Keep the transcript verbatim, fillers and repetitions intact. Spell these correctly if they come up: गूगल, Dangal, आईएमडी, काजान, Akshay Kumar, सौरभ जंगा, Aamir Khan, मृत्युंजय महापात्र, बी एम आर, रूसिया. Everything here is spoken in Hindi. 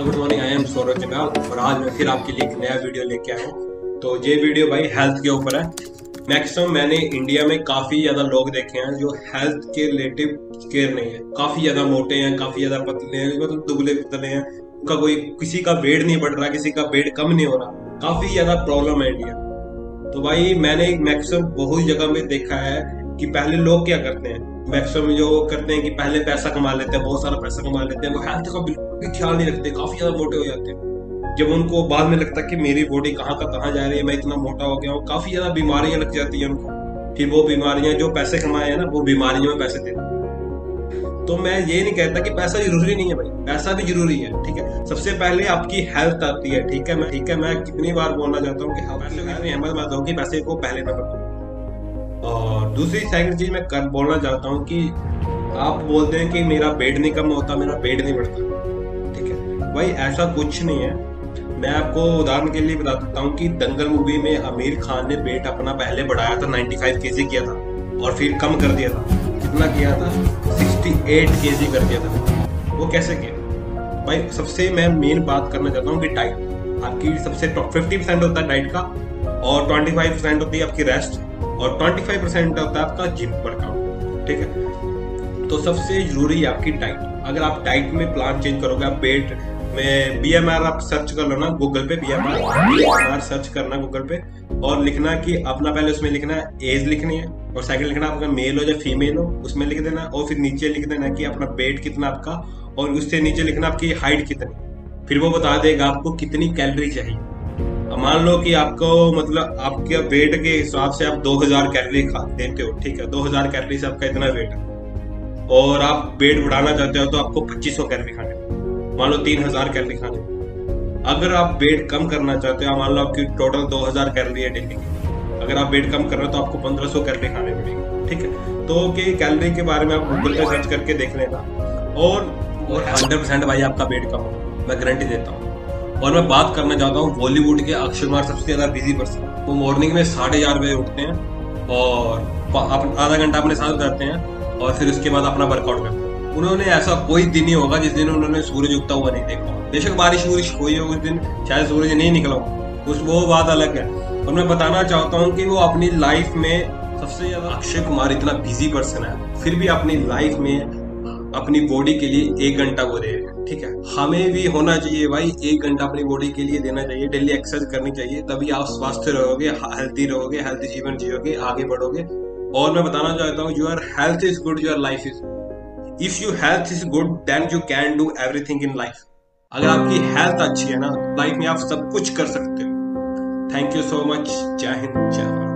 Hello good morning, I am सौरभ जंगा और आज मैं फिर आपके लिए एक नया वीडियो लेके आया हूँ। तो ये वीडियो भाई हेल्थ के ऊपर है। मैक्सिमम मैंने इंडिया में काफ़ी ज़्यादा लोग देखे हैं जो हेल्थ के रिलेटिव केयर नहीं है। काफ़ी ज़्यादा मोटे हैं, काफ़ी ज़्यादा पतले हैं, मतलब दुबले पतले हैं, उनका कोई किसी का वेट नहीं बढ़ रहा, किसी का वेट कम नहीं हो रहा। काफ़ी ज़्यादा प्रॉब्लम है इंडिया। तो भाई मैंने मैक्सिमम बहुत जगह में देखा है कि पहले लोग क्या करते हैं, मैक्सिमम जो करते हैं कि पहले पैसा कमा लेते हैं, बहुत सारा पैसा कमा लेते हैं, वो हेल्थ का बिल्कुल भी ख्याल नहीं रखते, काफ़ी ज़्यादा मोटे हो जाते हैं। जब उनको बाद में लगता है कि मेरी बॉडी कहाँ का कहाँ जा रही है, मैं इतना मोटा हो गया हूँ, काफ़ी ज़्यादा बीमारियाँ लग जाती हैं उनको। फिर वो बीमारियाँ जो पैसे कमाए हैं ना, वो बीमारियों में पैसे देते हैं। तो मैं ये नहीं कहता कि पैसा जरूरी नहीं है भाई, पैसा भी जरूरी है, ठीक है। सबसे पहले आपकी हेल्थ आती है, ठीक है। मैं ठीक है मैं कितनी बार बोलना चाहता हूँ कि हाँ पैसे बात होगी, पैसे को पहले ना रखो। और दूसरी सेकंड चीज़ मैं कर बोलना चाहता हूँ कि आप बोलते हैं कि मेरा वेट नहीं कम होता, मेरा वेट नहीं बढ़ता, ठीक है। भाई ऐसा कुछ नहीं है। मैं आपको उदाहरण के लिए बता देता हूँ कि दंगल मूवी में आमिर खान ने वेट अपना पहले बढ़ाया था, पचानवे केजी किया था और फिर कम कर दिया था। कितना किया था? अड़सठ केजी कर दिया था। वो कैसे किया भाई? सबसे मैं मेन बात करना चाहता हूँ कि डाइट आपकी सबसे टॉप फिफ्टी परसेंट होता है डाइट का, और ट्वेंटी फाइव परसेंट होती है आपकी रेस्ट, और पच्चीस परसेंट होता है आपका जिम वर्कआउट, ठीक है। तो सबसे जरूरी है आपकी डाइट। अगर आप डाइट में प्लान चेंज करोगे, आप वेट में बी एम आर आप सर्च कर लो ना गूगल पे, बी एम आर सर्च करना गूगल पे, और लिखना कि अपना पहले उसमें लिखना है एज लिखनी है, और सेकंड लिखना आपका मेल हो या फीमेल हो उसमें लिख देना, और फिर नीचे लिख देना कि अपना वेट कितना आपका, और उससे नीचे लिखना आपकी हाइट कितनी। फिर वो बता देगा आपको कितनी कैलोरी चाहिए। मान लो कि आपको मतलब आपके वेट के हिसाब से आप दो हज़ार कैलोरी देते हो, ठीक है। दो हज़ार कैलोरी से आपका इतना वेट है, और आप वेट बढ़ाना चाहते हो तो आपको पच्चीस सौ कैलोरी खाने, मान लो तीन हज़ार कैलोरी खाने। अगर आप वेट कम करना चाहते हो, मान लो आपकी टोटल दो हज़ार कैलोरी है डेली की, अगर आप वेट कम कर रहे हो तो आपको पंद्रह सौ कैलोरी खाने पड़ेगी, ठीक है। तो कि कैलोरी के बारे में आप गूगल पर सर्च करके देख लेना, और हंड्रेड परसेंट भाई आपका वेट कम होगा, मैं गारंटी देता हूँ। और मैं बात करना चाहता हूँ बॉलीवुड के अक्षय कुमार सबसे ज़्यादा बिजी पर्सन। वो मॉर्निंग में साढ़े चार बजे उठते हैं और आधा घंटा अपने साथ करते हैं, और फिर उसके बाद अपना वर्कआउट करते हैं। उन्होंने ऐसा कोई दिन ही होगा जिस दिन उन्होंने सूरज उगता हुआ नहीं देखा। बेशक बारिश वारिश हुई हो उस दिन, शायद सूरज नहीं निकला हो, उस वो बात अलग है। और मैं बताना चाहता हूँ कि वो अपनी लाइफ में सबसे ज़्यादा, अक्षय कुमार इतना बिजी पर्सन है, फिर भी अपनी लाइफ में अपनी बॉडी के लिए एक घंटा वो दे रहे हैं, ठीक है। हमें भी होना चाहिए भाई, एक घंटा अपनी बॉडी के लिए देना चाहिए, डेली एक्सरसाइज करनी चाहिए, तभी आप स्वस्थ रहोगे, हेल्थी रहोगे, हेल्थी जीवन जियोगे, आगे बढ़ोगे। और मैं बताना चाहता हूँ, your health is good, your life is good. If you health is good then you can do everything in life. अगर आपकी हेल्थ अच्छी है ना, लाइफ में आप सब कुछ कर सकते हो। Thank you so much. जय हिंद, जय भारत।